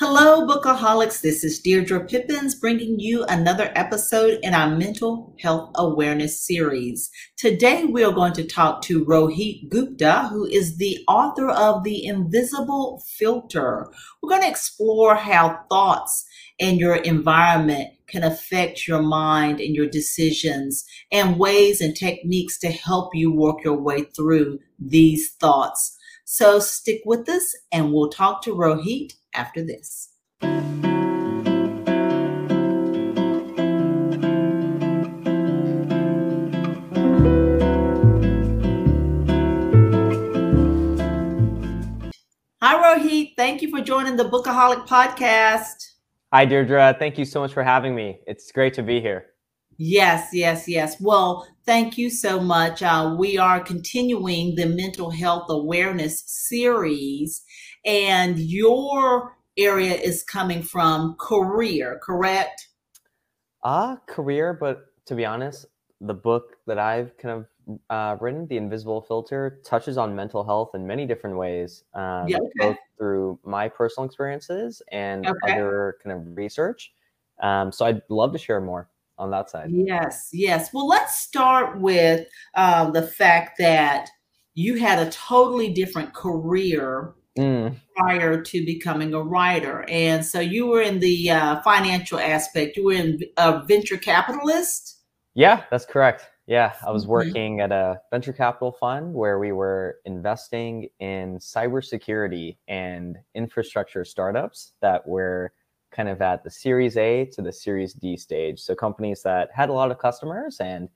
Hello, Bookaholics. This is Deirdre Pippins bringing you another episode in our mental health awareness series. Today, we are going to talk to Rohit Gupta, who is the author of The Invisible Filter. We're going to explore how thoughts and your environment can affect your mind and your decisions, and ways and techniques to help you work your way through these thoughts. So stick with us and we'll talk to Rohit after this. Hi, Rohit. Thank you for joining the Bookaholic podcast. Hi, Deirdre. Thank you so much for having me. It's great to be here. Yes. Well, thank you so much. We are continuing the mental health awareness series, and your area is coming from career, correct? Career, but to be honest, the book that I've kind of written, The Invisible Filter, touches on mental health in many different ways, both through my personal experiences and other kind of research. So I'd love to share more on that side. Yes. Well, let's start with the fact that you had a totally different career prior to becoming a writer. And so you were in the financial aspect. You were a venture capitalist? Yeah, that's correct. Yeah, I was working at a venture capital fund where we were investing in cybersecurity and infrastructure startups that were kind of at the Series A to the Series D stage. So companies that had a lot of customers and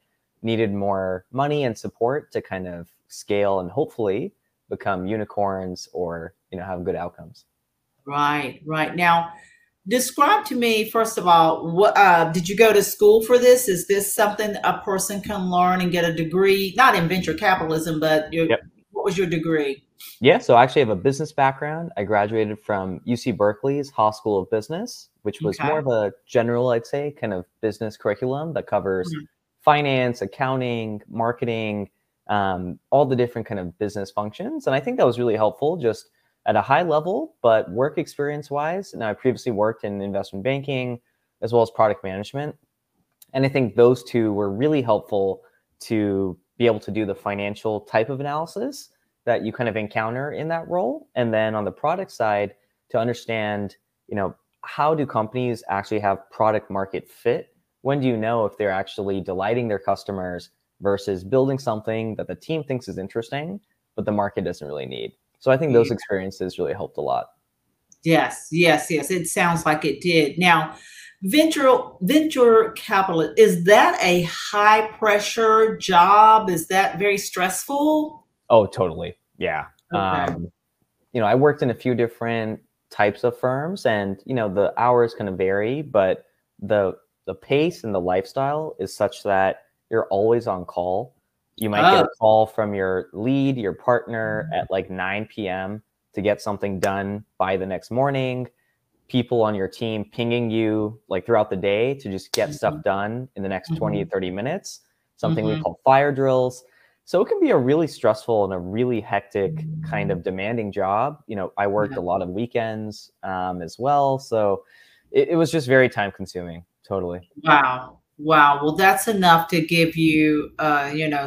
needed more money and support to kind of scale and hopefully become unicorns or, you know, have good outcomes. Right. Now, describe to me, first of all, what did you go to school for this? Is this something a person can learn and get a degree? Not in venture capitalism, but what was your degree? Yeah, so I actually have a business background. I graduated from UC Berkeley's Haas School of Business, which was more of a general, I'd say, kind of business curriculum that covers finance, accounting, marketing, all the different kind of business functions. And I think that was really helpful just at a high level, but work experience wise. And I previously worked in investment banking as well as product management. And I think those two were really helpful to be able to do the financial type of analysis that you kind of encounter in that role. And then on the product side, to understand, you know, how do companies actually have product market fit? When do you know if they're actually delighting their customers versus building something that the team thinks is interesting, but the market doesn't really need? So I think those experiences really helped a lot. Yes. It sounds like it did. Now, venture capital, is that a high pressure job? Is that very stressful? Oh, totally. Yeah. Okay. You know, I worked in a few different types of firms and, you know, the hours kind of vary, but the pace and the lifestyle is such that you're always on call. You might get a call from your lead, your partner at like 9 p.m. to get something done by the next morning. People on your team pinging you like throughout the day to just get stuff done in the next 20 to 30 minutes, something we call fire drills. So it can be a really stressful and a really hectic kind of demanding job. You know, I worked a lot of weekends as well. So it was just very time consuming. Totally. Wow. Well, that's enough to give you,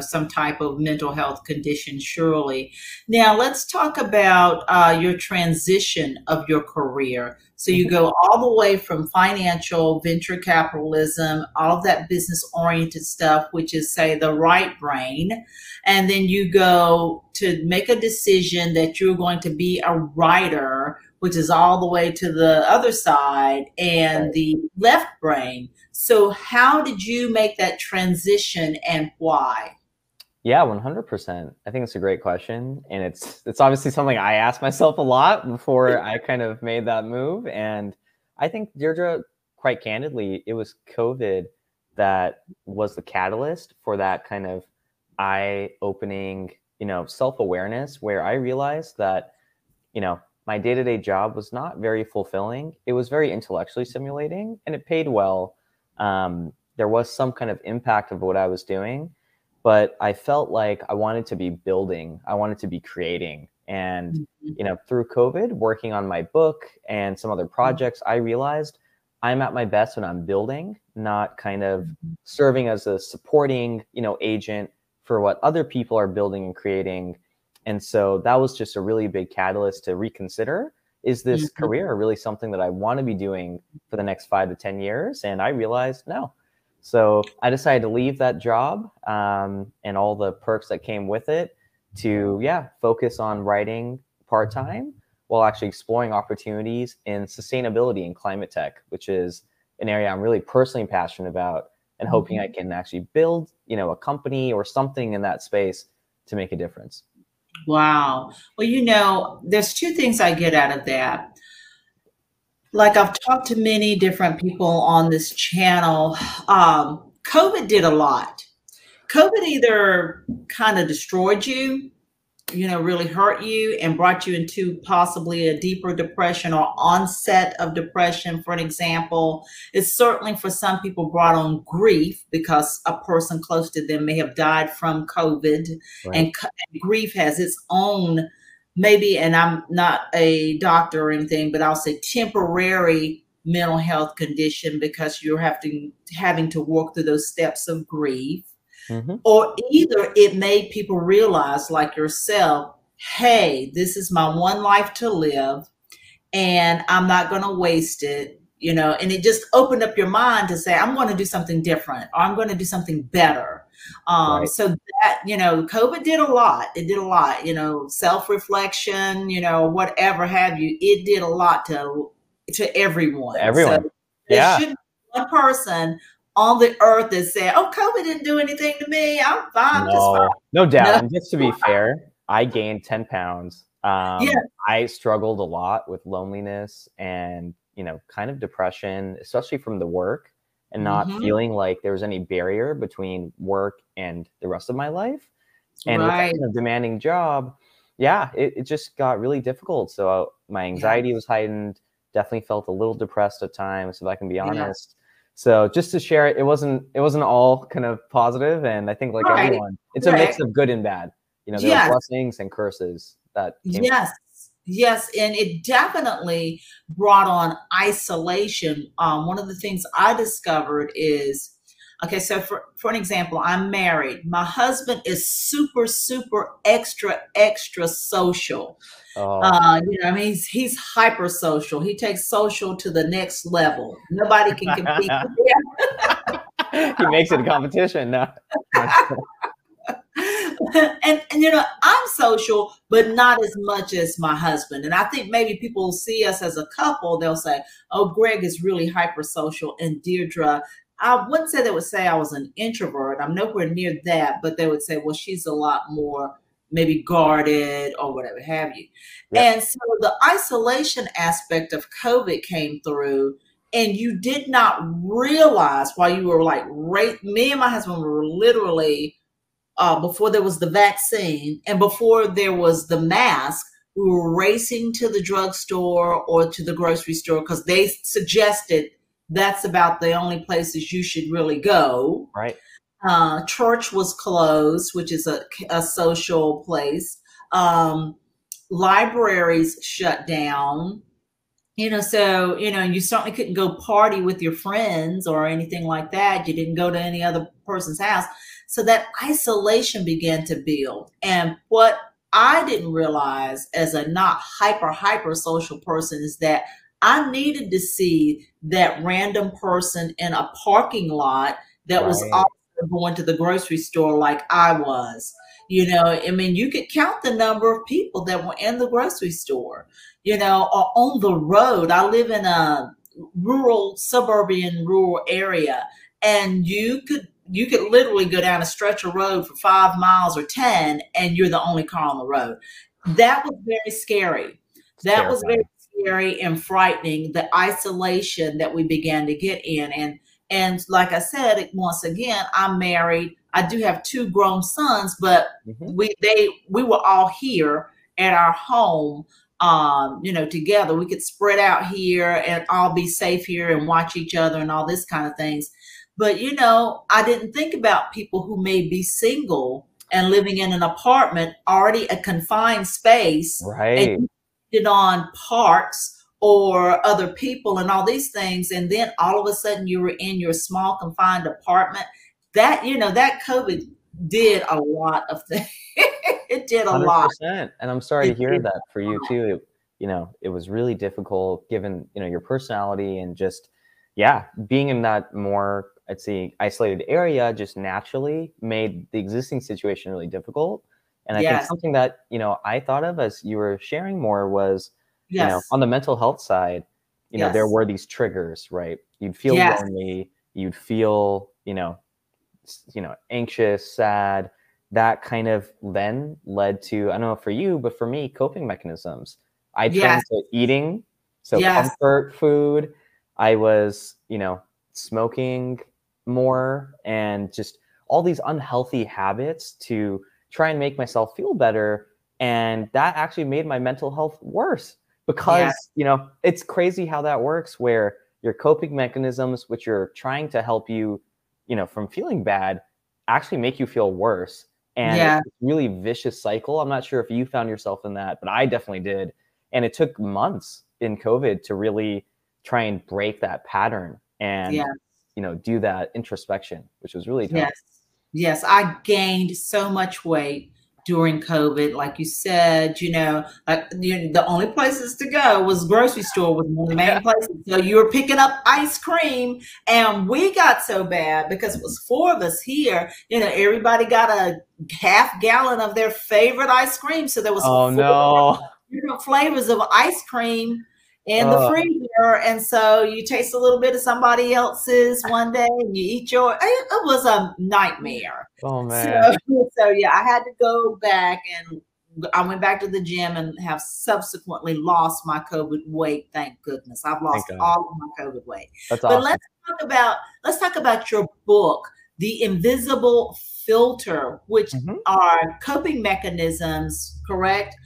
some type of mental health condition, surely. Now let's talk about your transition of your career. So you go all the way from financial, venture capitalism, all of that business oriented stuff, which is, say, the right brain. And then you go to make a decision that you're going to be a writer, which is all the way to the other side and the left brain. So how did you make that transition and why? Yeah, 100%. I think it's a great question. And it's obviously something I asked myself a lot before I kind of made that move. And I think, Deirdre, quite candidly, it was COVID that was the catalyst for that kind of eye-opening, you know, self-awareness, where I realized that, you know, my day-to-day job was not very fulfilling. It was very intellectually stimulating and it paid well. There was some kind of impact of what I was doing, but I felt like I wanted to be building. I wanted to be creating. And, you know, through COVID, working on my book and some other projects, I realized I'm at my best when I'm building, not kind of serving as a supporting, you know, agent for what other people are building and creating. And so that was just a really big catalyst to reconsider, is this career really something that I want to be doing for the next 5 to 10 years? And I realized no. So I decided to leave that job and all the perks that came with it to, focus on writing part-time while actually exploring opportunities in sustainability and climate tech, which is an area I'm really personally passionate about and hoping I can actually build, you know, a company or something in that space to make a difference. Wow. Well, you know, there's two things I get out of that. Like, I've talked to many different people on this channel. COVID did a lot. COVID either kind of destroyed you, you know, really hurt you and brought you into possibly a deeper depression or onset of depression, for an example. It's certainly for some people brought on grief because a person close to them may have died from COVID. Right. And grief has its own, maybe, and I'm not a doctor or anything, but I'll say temporary mental health condition because you're having to walk through those steps of grief. Or either it made people realize, like yourself, hey, this is my one life to live and I'm not going to waste it, you know, and it just opened up your mind to say, I'm going to do something different, or I'm going to do something better. Right. So that, you know, COVID did a lot. It did a lot, you know, self-reflection, you know, whatever have you. It did a lot to everyone. So there shouldn't be one person on the earth that said, oh, COVID didn't do anything to me, I'm fine. No doubt. And just to be fair, I gained 10 pounds. I struggled a lot with loneliness and, you know, kind of depression, especially from the work and not feeling like there was any barrier between work and the rest of my life. And with a demanding job, it just got really difficult. So my anxiety was heightened, definitely felt a little depressed at times, if I can be honest. So just to share it, it wasn't all kind of positive. And I think, like everyone, it's a mix of good and bad. You know, there are blessings and curses that came Yes. And it definitely brought on isolation. One of the things I discovered is, okay, so for an example, I'm married. My husband is super, super extra social. You know, I mean, he's hyper social. He takes social to the next level. Nobody can compete with him. He makes it a competition. No. and you know, I'm social, but not as much as my husband. And I think maybe people see us as a couple, they'll say, oh, Greg is really hyper social, and Deirdre, I wouldn't say they would say I was an introvert. I'm nowhere near that, but they would say, well, she's a lot more maybe guarded or whatever have you. Yep. And so the isolation aspect of COVID came through, and you did not realize while you were like, me and my husband were literally, before there was the vaccine and before there was the mask, we were racing to the drugstore or to the grocery store because they suggested that's about the only places you should really go. Right. Church was closed, which is a social place. Libraries shut down, you know, so, you know, you certainly couldn't go party with your friends or anything like that. You didn't go to any other person's house. So that isolation began to build. And what I didn't realize as a not hyper social person is that I needed to see that random person in a parking lot that was also going to the grocery store like I was. You know, I mean, you could count the number of people that were in the grocery store, you know, or on the road. I live in a rural area, and you could literally go down a stretch of road for 5 miles or 10, and you're the only car on the road. That was very scary. That was very scary and frightening, the isolation that we began to get in. And like I said, once again, I'm married. I do have 2 grown sons, but we were all here at our home, you know, together. We could spread out here and all be safe here and watch each other and all this kind of things. But, you know, I didn't think about people who may be single and living in an apartment, already a confined space, right? And you on parks or other people and all these things, and then all of a sudden you were in your small confined apartment. That, you know, that COVID did a lot of things. It did a 100%. Lot. And I'm sorry to hear that for you too. It, you know, it was really difficult given, you know, your personality and just, yeah, being in that more, I'd say, isolated area just naturally made the existing situation really difficult. And I think something that, you know, I thought of as you were sharing more was, you know, on the mental health side, you know, there were these triggers, right? You'd feel lonely, you'd feel, you know, anxious, sad. That kind of then led to, I don't know for you, but for me, coping mechanisms. I turned to eating, so comfort food. I was, you know, smoking more and just all these unhealthy habits to try and make myself feel better. And that actually made my mental health worse because, you know, it's crazy how that works where your coping mechanisms, which are trying to help you, you know, from feeling bad, actually make you feel worse. And it's a really vicious cycle. I'm not sure if you found yourself in that, but I definitely did. And it took months in COVID to really try and break that pattern and, you know, do that introspection, which was really tough. Yes, I gained so much weight during COVID. Like you said, you know, like the only places to go was grocery store was one of the main places. So you were picking up ice cream, and we got so bad because it was four of us here. You know, everybody got a half gallon of their favorite ice cream. So there was different flavors of ice cream in the freezer. And so you taste a little bit of somebody else's one day and you eat your, it was a nightmare. Oh man. So yeah, I had to go back and I went back to the gym and have subsequently lost my COVID weight. Thank goodness. I've lost all of my COVID weight. That's awesome. But let's talk about your book, The Invisible Filter, which are coping mechanisms, correct?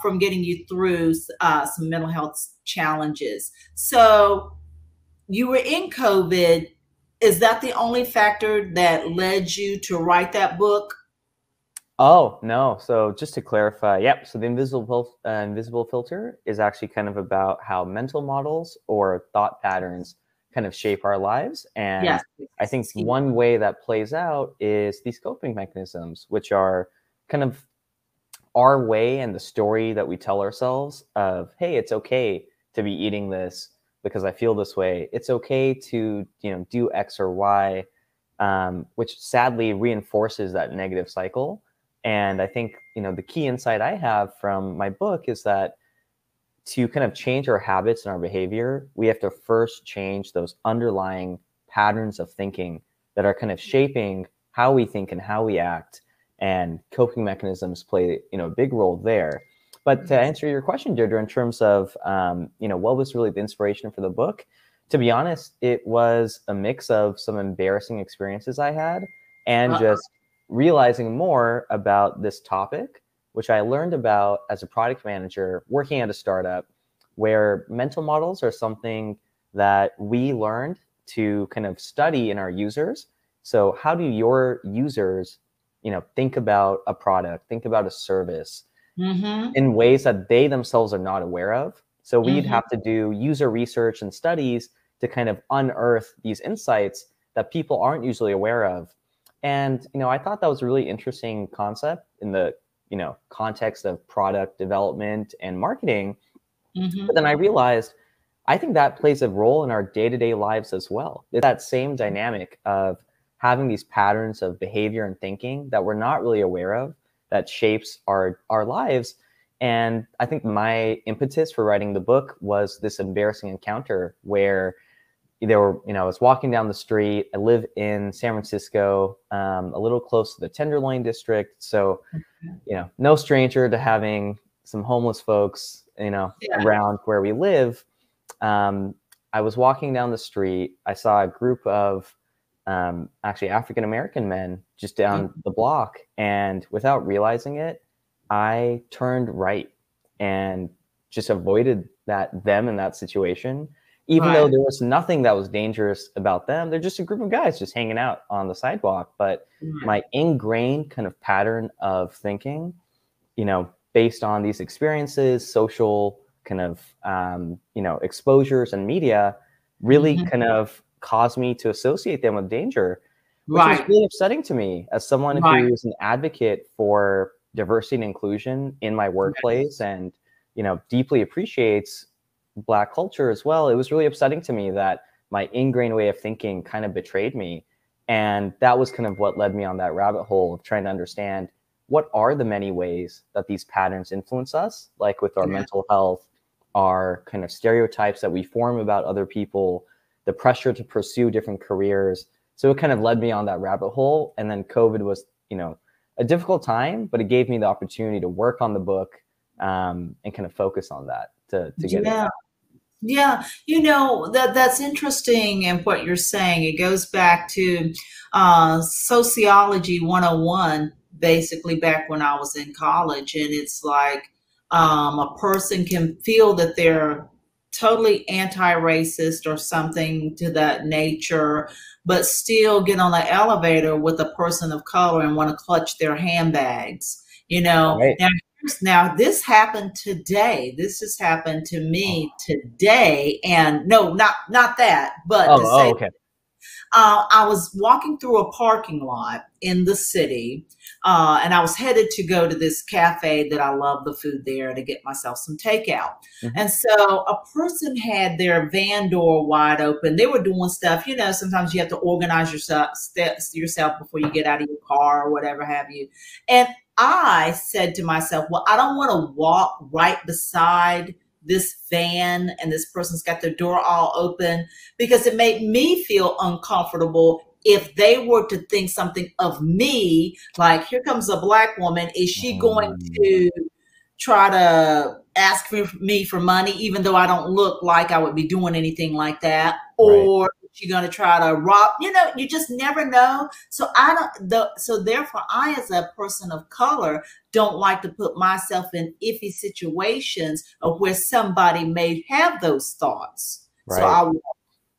From getting you through some mental health challenges. So you were in COVID. Is that the only factor that led you to write that book? Oh, no. So just to clarify, so The Invisible Filter is actually kind of about how mental models or thought patterns kind of shape our lives. And I think one way that plays out is these coping mechanisms, which are kind of our way and the story that we tell ourselves of, hey, it's okay to be eating this because I feel this way. It's okay to, you know, do X or Y, which sadly reinforces that negative cycle. And I think, you know, the key insight I have from my book is that to kind of change our habits and our behavior, we have to first change those underlying patterns of thinking that are kind of shaping how we think and how we act. And coping mechanisms play, you know, a big role there. But to answer your question, Deirdre, in terms of, you know, what was really the inspiration for the book? To be honest, it was a mix of some embarrassing experiences I had and just realizing more about this topic, which I learned about as a product manager working at a startup where mental models are something that we learned to kind of study in our users. So how do your users, you know, think about a product, think about a service in ways that they themselves are not aware of. So we'd have to do user research and studies to kind of unearth these insights that people aren't usually aware of. And, you know, I thought that was a really interesting concept in the, you know, context of product development and marketing. But then I realized, I think that plays a role in our day-to-day lives as well. It's that same dynamic of having these patterns of behavior and thinking that we're not really aware of that shapes our lives. And I think my impetus for writing the book was this embarrassing encounter where there were, you know, I was walking down the street. I live in San Francisco, a little close to the Tenderloin District. So, you know, no stranger to having some homeless folks, you know, around where we live. I was walking down the street. I saw a group of actually African-American men just down the block. And without realizing it, I turned right and just avoided that them in that situation. even though there was nothing that was dangerous about them. They're just a group of guys just hanging out on the sidewalk. But my ingrained kind of pattern of thinking, you know, based on these experiences, social kind of, you know, exposures and media really kind of caused me to associate them with danger, which was really upsetting to me as someone who is an advocate for diversity and inclusion in my workplace and, you know, deeply appreciates Black culture as well. It was really upsetting to me that my ingrained way of thinking kind of betrayed me. And that was kind of what led me on that rabbit hole of trying to understand what are the many ways that these patterns influence us, like with our mental health, our kind of stereotypes that we form about other people, the pressure to pursue different careers. So it kind of led me on that rabbit hole. And then COVID was, you know, a difficult time, but it gave me the opportunity to work on the book and kind of focus on that to get it out. Yeah, you know, that's interesting. And what you're saying, it goes back to sociology 101, basically back when I was in college. And it's like a person can feel that they're totally anti-racist or something to that nature, but still get on an elevator with a person of color and want to clutch their handbags, you know. Now, this happened today. This has happened to me today. And no, not that, but I was walking through a parking lot in the city and I was headed to go to this cafe that I love the food there to get myself some takeout. And so a person had their van door wide open. They were doing stuff. You know, sometimes you have to organize yourself before you get out of your car or whatever have you. And I said to myself, well, I don't want to walk right beside this van and this person's got their door all open, because it made me feel uncomfortable if they were to think something of me, like, here comes a Black woman. Is she going to try to ask me for money, even though I don't look like I would be doing anything like that? Or you're going to try to rob, you know, you just never know. So therefore I, as a person of color, don't like to put myself in iffy situations of where somebody may have those thoughts. So I walk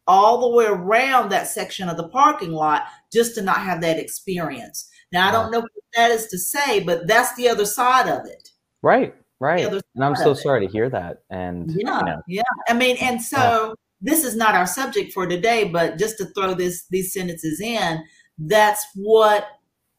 all the way around that section of the parking lot just to not have that experience. Now, I don't know what that is to say, but that's the other side of it. Right. And I'm so sorry to hear that. And I mean, and so this is not our subject for today, but just to throw these sentences in, that's what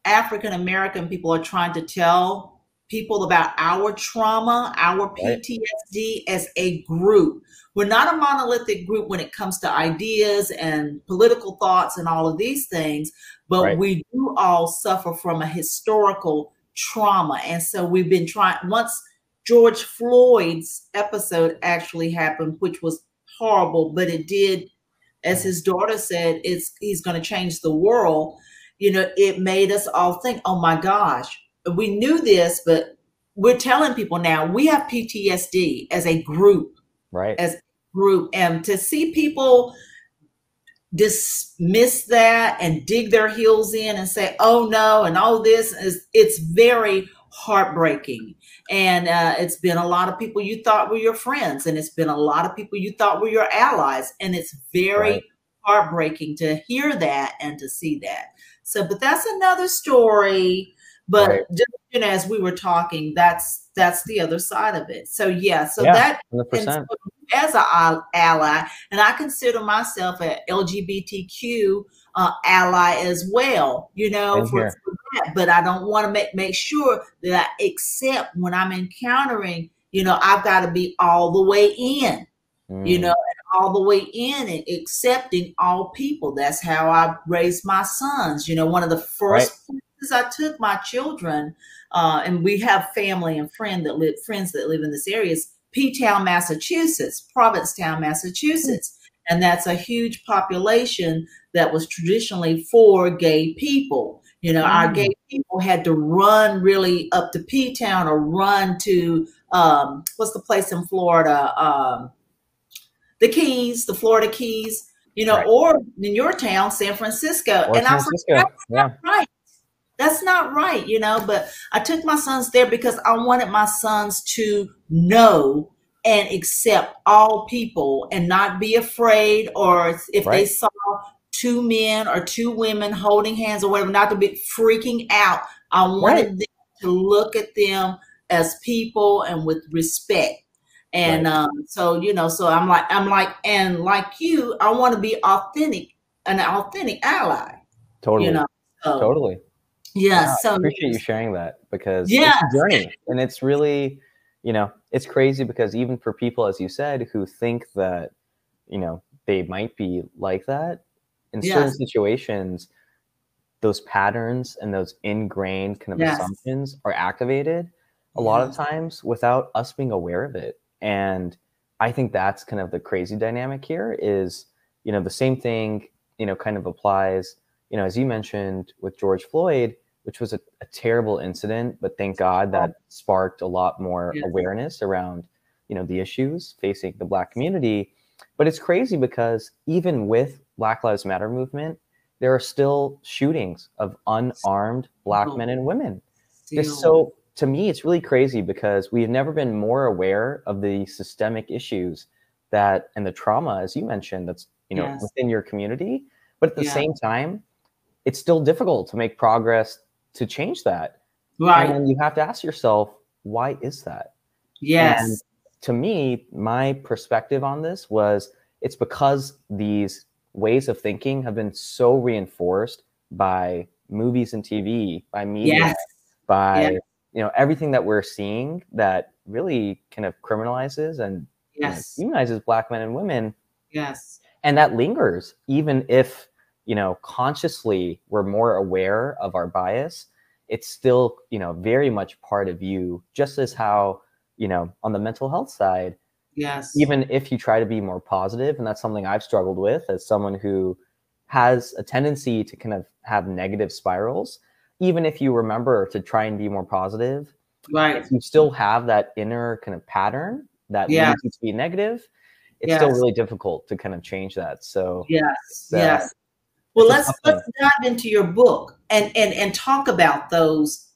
African-American people are trying to tell people about our trauma, our PTSD as a group. We're not a monolithic group when it comes to ideas and political thoughts and all of these things, but we do all suffer from a historical trauma. And so we've been trying, once George Floyd's episode actually happened, which was horrible, but it did, as his daughter said, he's going to change the world. You know, it made us all think, oh my gosh, we knew this, but we're telling people now we have PTSD as a group, and to see people dismiss that and dig their heels in and say, oh no, and all this is, it's very heartbreaking. And it's been a lot of people you thought were your friends, and it's been a lot of people you thought were your allies, and it's very heartbreaking to hear that and to see that. So, but that's another story. But just, you know, as we were talking, that's the other side of it. So that, and so as an ally, and I consider myself an LGBTQ ally as well, you know, for that. But I don't want to make sure that I accept when I'm encountering, you know, I've got to be all the way in, you know, all the way in and accepting all people. That's how I raised my sons. You know, one of the first places I took my children, and we have family and friends that live in this area, is Provincetown, Massachusetts. And that's a huge population that was traditionally for gay people. You know, our gay people had to run really up to P-Town or run to, what's the place in Florida? The Florida Keys, you know, or in your town, San Francisco. Or and I was like, that's not right. That's not right, you know, but I took my sons there because I wanted my sons to know and accept all people and not be afraid, or if they saw two men or two women holding hands or whatever, not to be freaking out. I wanted them to look at them as people and with respect. And so, you know, so I'm like, and like you, I want to be authentic, an authentic ally. Totally. You know? So, totally. Yeah. Wow, so I appreciate you sharing that, because it's a journey, and it's really, you know, it's crazy because even for people, as you said, who think that, you know, they might be like that in certain situations, those patterns and those ingrained kind of assumptions are activated a lot of times without us being aware of it. And I think that's kind of the crazy dynamic here is, you know, the same thing, you know, kind of applies, you know, as you mentioned with George Floyd, which was a terrible incident, but thank God that sparked a lot more awareness around, you know, the issues facing the Black community. But it's crazy because even with Black Lives Matter movement, there are still shootings of unarmed Black men and women. Just so, to me, it's really crazy because we've never been more aware of the systemic issues that, and the trauma, as you mentioned, that's, you know, within your community. But at the same time, it's still difficult to make progress to change that. Right. And you have to ask yourself, why is that? Yes. And to me, my perspective on this was it's because these ways of thinking have been so reinforced by movies and TV, by media, by, you know, everything that we're seeing that really kind of criminalizes and demonizes Black men and women. Yes. And that lingers, even if, you know, consciously we're more aware of our bias, it's still, you know, very much part of you, just as how, you know, on the mental health side, even if you try to be more positive, and that's something I've struggled with as someone who has a tendency to kind of have negative spirals, even if you remember to try and be more positive, if you still have that inner kind of pattern that leads you to be negative, it's still really difficult to kind of change that. So well, let's dive into your book and talk about those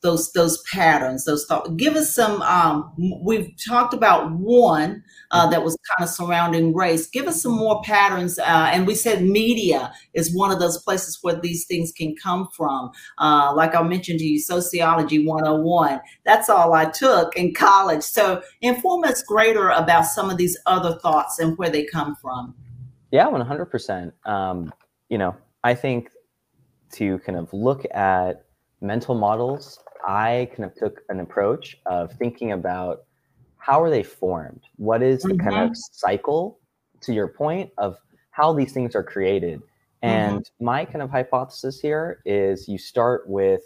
patterns, those thoughts. Give us some, we've talked about one that was kind of surrounding race. Give us some more patterns. And we said media is one of those places where these things can come from. Like I mentioned to you, Sociology 101. That's all I took in college. So inform us greater about some of these other thoughts and where they come from. Yeah, 100%. You know, I think to kind of look at mental models, I kind of took an approach of thinking about how are they formed? What is the kind of cycle, to your point, of how these things are created? And my kind of hypothesis here is you start with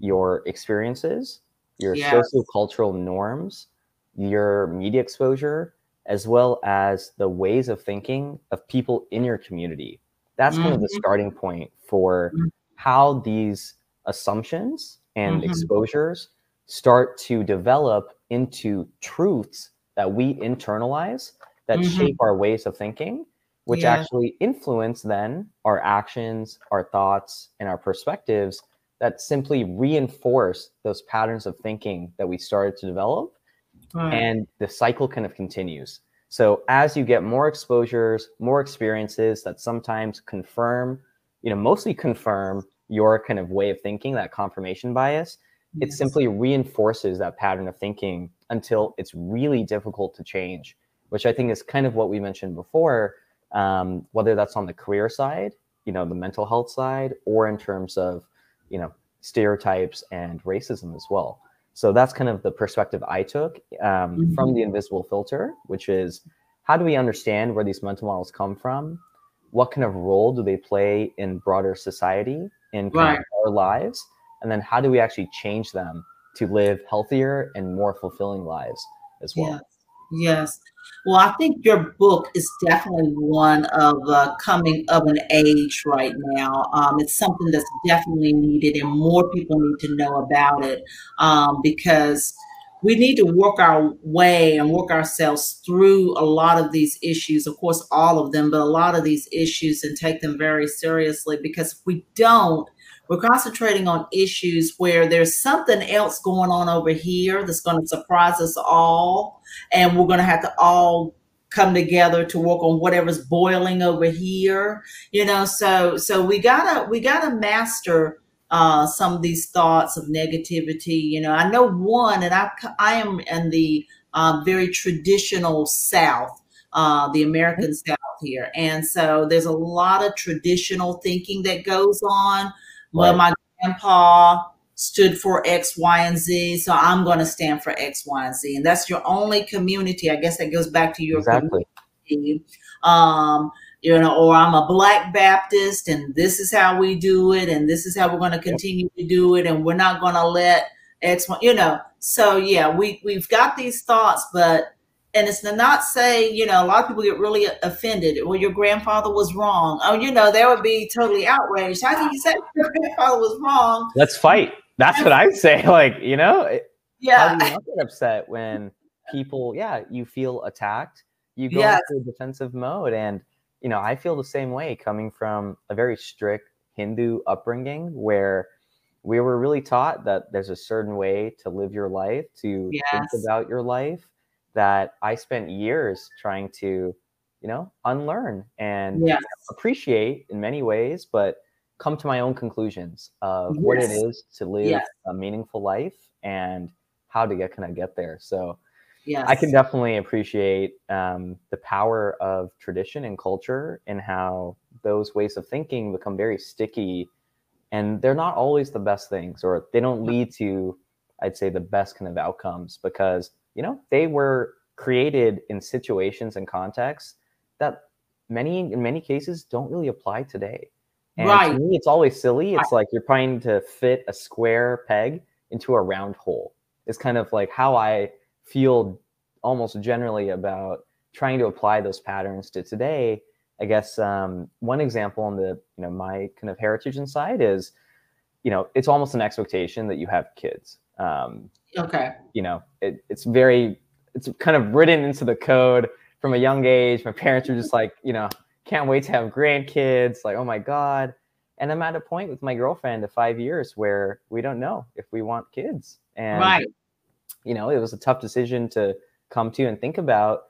your experiences, your sociocultural norms, your media exposure, as well as the ways of thinking of people in your community. That's kind of the starting point for how these assumptions and exposures start to develop into truths that we internalize that shape our ways of thinking, which actually influence then our actions, our thoughts, and our perspectives that simply reinforce those patterns of thinking that we started to develop. And the cycle kind of continues. So as you get more exposures, more experiences that sometimes confirm, you know, mostly confirm your kind of way of thinking, that confirmation bias, it simply reinforces that pattern of thinking until it's really difficult to change, which I think is kind of what we mentioned before, whether that's on the career side, you know, the mental health side, or in terms of, you know, stereotypes and racism as well. So that's kind of the perspective I took from The Invisible Filter, which is how do we understand where these mental models come from? What kind of role do they play in broader society, in kind of our lives? And then how do we actually change them to live healthier and more fulfilling lives as well? Yes. Well, I think your book is definitely one of coming of an age right now. It's something that's definitely needed, and more people need to know about it because we need to work our way and work ourselves through a lot of these issues, of course, all of them, but a lot of these issues, and take them very seriously, because if we don't, We're concentrating on issues where there's something else going on over here that's going to surprise us all. And we're going to have to all come together to work on whatever's boiling over here, you know? So we gotta master some of these thoughts of negativity. You know, I know one, and I am in the very traditional South, the American South here. And so there's a lot of traditional thinking that goes on. Well, my grandpa stood for X, Y, and Z, so I'm going to stand for X, Y, and Z. And that's your only community. I guess that goes back to your community. You know, or I'm a Black Baptist, and this is how we do it, and this is how we're going to continue to do it, and we're not going to let X, Y, you know. So, yeah, we've got these thoughts, but, and it's not say, you know, a lot of people get really offended. Well, your grandfather was wrong. Oh, you know, they would be totally outraged. How can you say your grandfather was wrong? Let's fight. That's what I say. Like, you know, yeah. How do you not get upset when people, yeah, you feel attacked, you go into a defensive mode. And, you know, I feel the same way coming from a very strict Hindu upbringing where we were really taught that there's a certain way to live your life, to think about your life, that I spent years trying to, you know, unlearn and appreciate in many ways, but come to my own conclusions of what it is to live a meaningful life and how to get there. So I can definitely appreciate the power of tradition and culture and how those ways of thinking become very sticky, and they're not always the best things, or they don't lead to, I'd say, the best kind of outcomes, because, you know, they were created in situations and contexts that in many cases don't really apply today. And to me, it's always silly. It's like you're trying to fit a square peg into a round hole. It's kind of like how I feel almost generally about trying to apply those patterns to today. I guess one example on the, you know, my kind of heritage inside is, you know, it's almost an expectation that you have kids. You know, it's kind of written into the code from a young age. My parents were just like, you know, can't wait to have grandkids, like, oh my God. And I'm at a point with my girlfriend of 5 years where we don't know if we want kids. And, you know, it was a tough decision to come to and think about.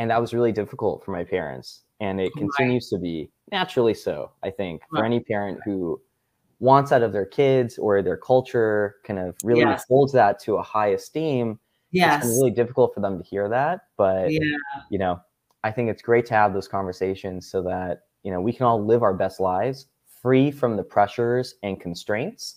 And that was really difficult for my parents. And it continues to be, naturally so, I think, for any parent who wants out of their kids or their culture kind of really holds that to a high esteem. It's really difficult for them to hear that. But, you know, I think it's great to have those conversations so that, you know, we can all live our best lives free from the pressures and constraints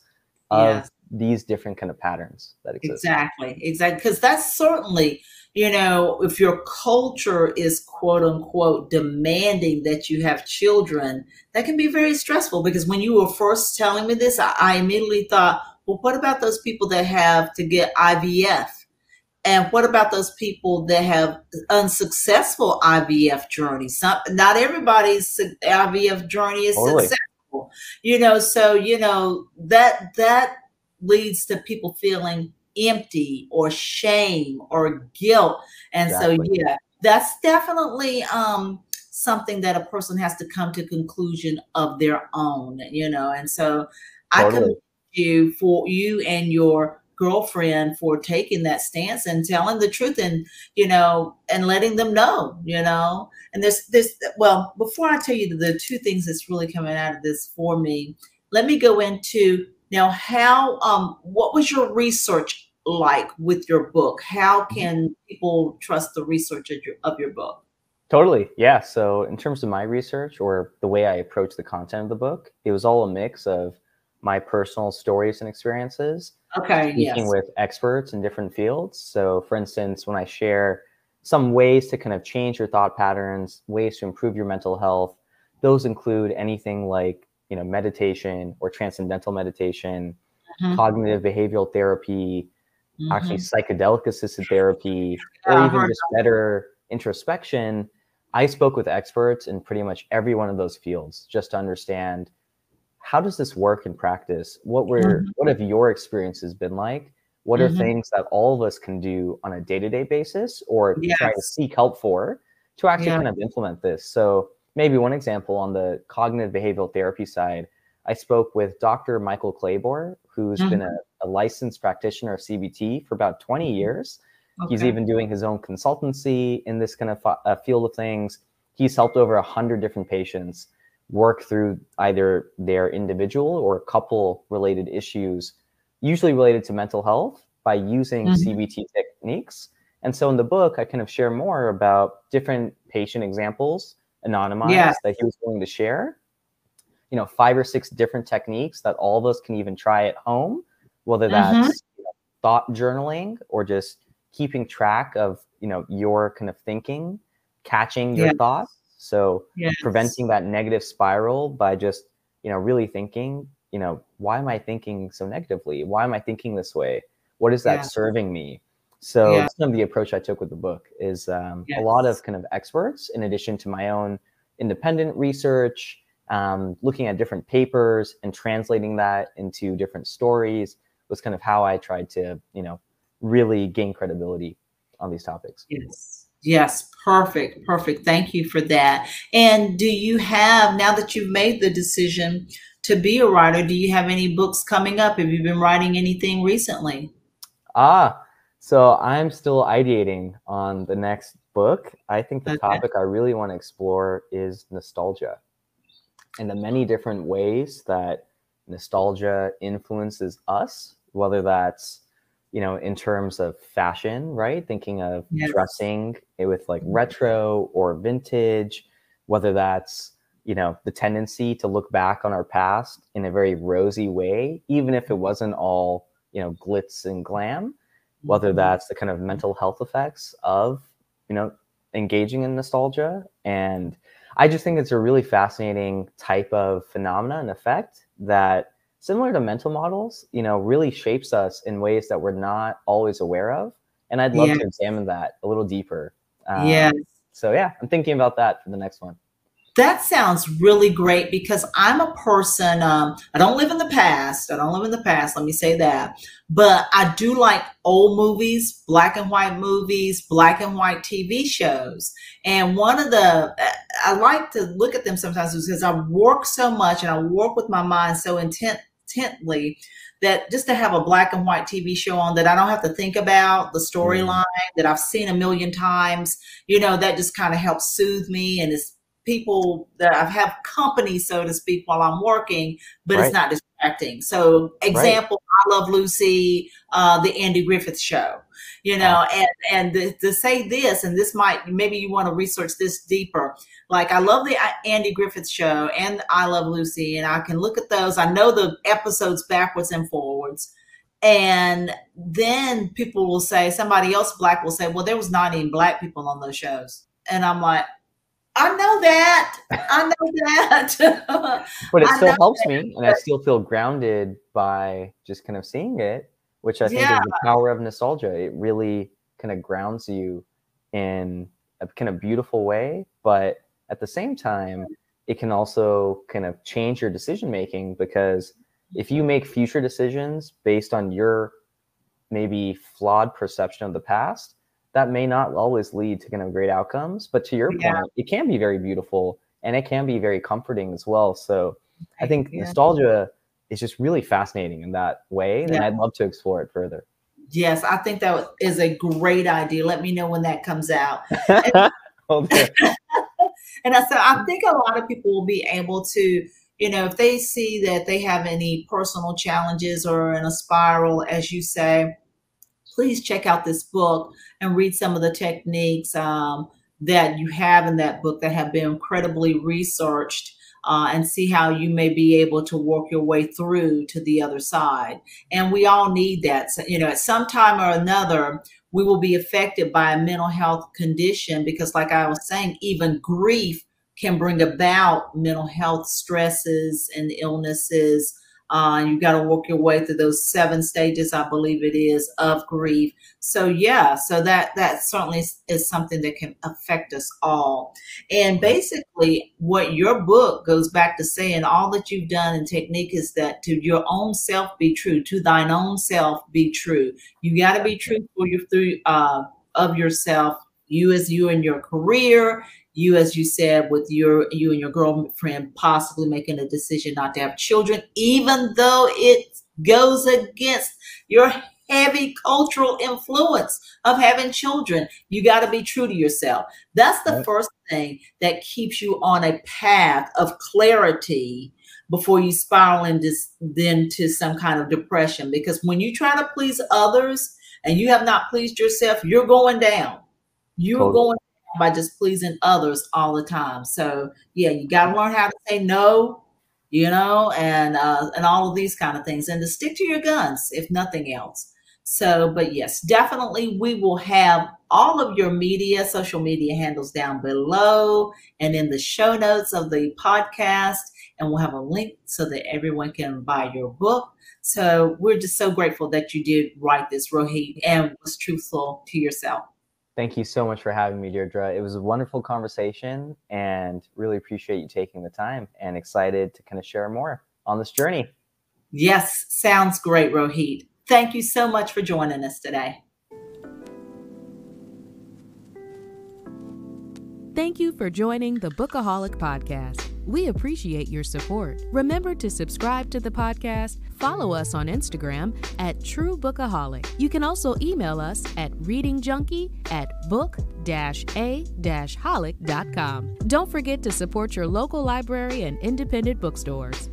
of these different kind of patterns that exist. Exactly. Because that's certainly, you know, if your culture is quote unquote demanding that you have children, that can be very stressful. Because when you were first telling me this, I immediately thought, well, what about those people that have to get IVF? And what about those people that have unsuccessful IVF journeys? Not everybody's IVF journey is successful, you know. So, you know, that leads to people feeling empty or shame or guilt. And so, yeah, that's definitely something that a person has to come to conclusion of their own, you know. And so I commend you for you and your girlfriend for taking that stance and telling the truth, and, you know, and letting them know, you know. And there's well, before I tell you the two things that's really coming out of this for me, let me go into now how what was your research like with your book? How can people trust the research of your book? Totally. Yeah. So in terms of my research or the way I approached the content of the book, it was all a mix of my personal stories and experiences, speaking with experts in different fields. So for instance, when I share some ways to kind of change your thought patterns, ways to improve your mental health, those include anything like, you know, meditation or transcendental meditation, cognitive behavioral therapy, actually psychedelic assisted therapy, or even just better introspection. I spoke with experts in pretty much every one of those fields just to understand, how does this work in practice? What have your experiences been like? What are things that all of us can do on a day-to-day basis or try to seek help for to actually kind of implement this? So maybe one example on the cognitive behavioral therapy side, I spoke with Dr. Michael Claiborne, who's been a licensed practitioner of CBT for about 20 years. Okay. He's even doing his own consultancy in this kind of field of things. He's helped over 100 different patients work through either their individual or couple related issues, usually related to mental health, by using CBT techniques. And so in the book, I kind of share more about different patient examples, anonymized, that he was willing to share. You know, 5 or 6 different techniques that all of us can even try at home, whether that's thought journaling or just keeping track of, you know, your kind of thinking, catching your thoughts. So preventing that negative spiral by just, you know, really thinking, you know, why am I thinking so negatively? Why am I thinking this way? What is that serving me? So that's kind of the approach I took with the book is a lot of kind of experts, in addition to my own independent research, looking at different papers and translating that into different stories was kind of how I tried to, you know, really gain credibility on these topics. Yes. Yes. Perfect. Perfect. Thank you for that. And do you have, now that you've made the decision to be a writer, do you have any books coming up? Have you been writing anything recently? So I'm still ideating on the next book. I think the topic I really want to explore is nostalgia and the many different ways that nostalgia influences us, whether that's, you know, in terms of fashion, right? Thinking of dressing it with like retro or vintage, whether that's, you know, the tendency to look back on our past in a very rosy way, even if it wasn't all, you know, glitz and glam, whether that's the kind of mental health effects of, you know, engaging in nostalgia. And I just think it's a really fascinating type of phenomena and effect that, similar to mental models, you know, really shapes us in ways that we're not always aware of. And I'd love to examine that a little deeper. So I'm thinking about that for the next one. That sounds really great because I'm a person, I don't live in the past. I don't live in the past, let me say that. But I do like old movies, black and white TV shows. And one of the, I like to look at them sometimes because I work so much and I work with my mind so intently that just to have a black and white TV show on that I don't have to think about the storyline that I've seen a million times, you know, that just kind of helps soothe me, and it's people that I've have company, so to speak, while I'm working, but it's not distracting. So example, I Love Lucy, the Andy Griffith show, you know, and to say this, and this might, maybe you want to research this deeper. Like I love the Andy Griffith show and I Love Lucy, and I can look at those. I know the episodes backwards and forwards. And then people will say, somebody else black will say, well, there was not any black people on those shows. And I'm like, I know that. But it still helps me, and I still feel grounded by just kind of seeing it, which I think is the power of nostalgia. It really kind of grounds you in a kind of beautiful way, but at the same time, it can also kind of change your decision-making, because if you make future decisions based on your maybe flawed perception of the past, that may not always lead to kind of great outcomes, but to your point, it can be very beautiful and it can be very comforting as well. So I think nostalgia is just really fascinating in that way. And I'd love to explore it further. Yes. I think that is a great idea. Let me know when that comes out. And so I think a lot of people will be able to, you know, if they see that they have any personal challenges or in a spiral, as you say, please check out this book and read some of the techniques that you have in that book that have been incredibly researched, and see how you may be able to work your way through to the other side. And we all need that. So, you know, at some time or another, we will be affected by a mental health condition, because like I was saying, even grief can bring about mental health stresses and illnesses. You've got to work your way through those 7 stages, I believe it is, of grief. So yeah, so that certainly is something that can affect us all. And basically what your book goes back to saying, all that you've done in technique is that to your own self be true, to thine own self be true. You got to be truthful of yourself, you as you in your career, you, as you said, with you and your girlfriend possibly making a decision not to have children, even though it goes against your heavy cultural influence of having children. You got to be true to yourself. That's the first thing that keeps you on a path of clarity before you spiral into some kind of depression. Because when you try to please others and you have not pleased yourself, you're going down. You're going down by just pleasing others all the time. So yeah, you got to learn how to say no, you know, and all of these kind of things, and to stick to your guns, if nothing else. So, but yes, definitely we will have all of your media, social media handles down below and in the show notes of the podcast. And we'll have a link so that everyone can buy your book. So we're just so grateful that you did write this, Rohit, and was truthful to yourself. Thank you so much for having me, Deirdre. It was a wonderful conversation and really appreciate you taking the time, and excited to kind of share more on this journey. Yes, sounds great, Rohit. Thank you so much for joining us today. Thank you for joining the Bookaholic Podcast. We appreciate your support. Remember to subscribe to the podcast. Follow us on Instagram at TrueBookaholic. You can also email us at readingjunkie@book-a-holic.com. Don't forget to support your local library and independent bookstores.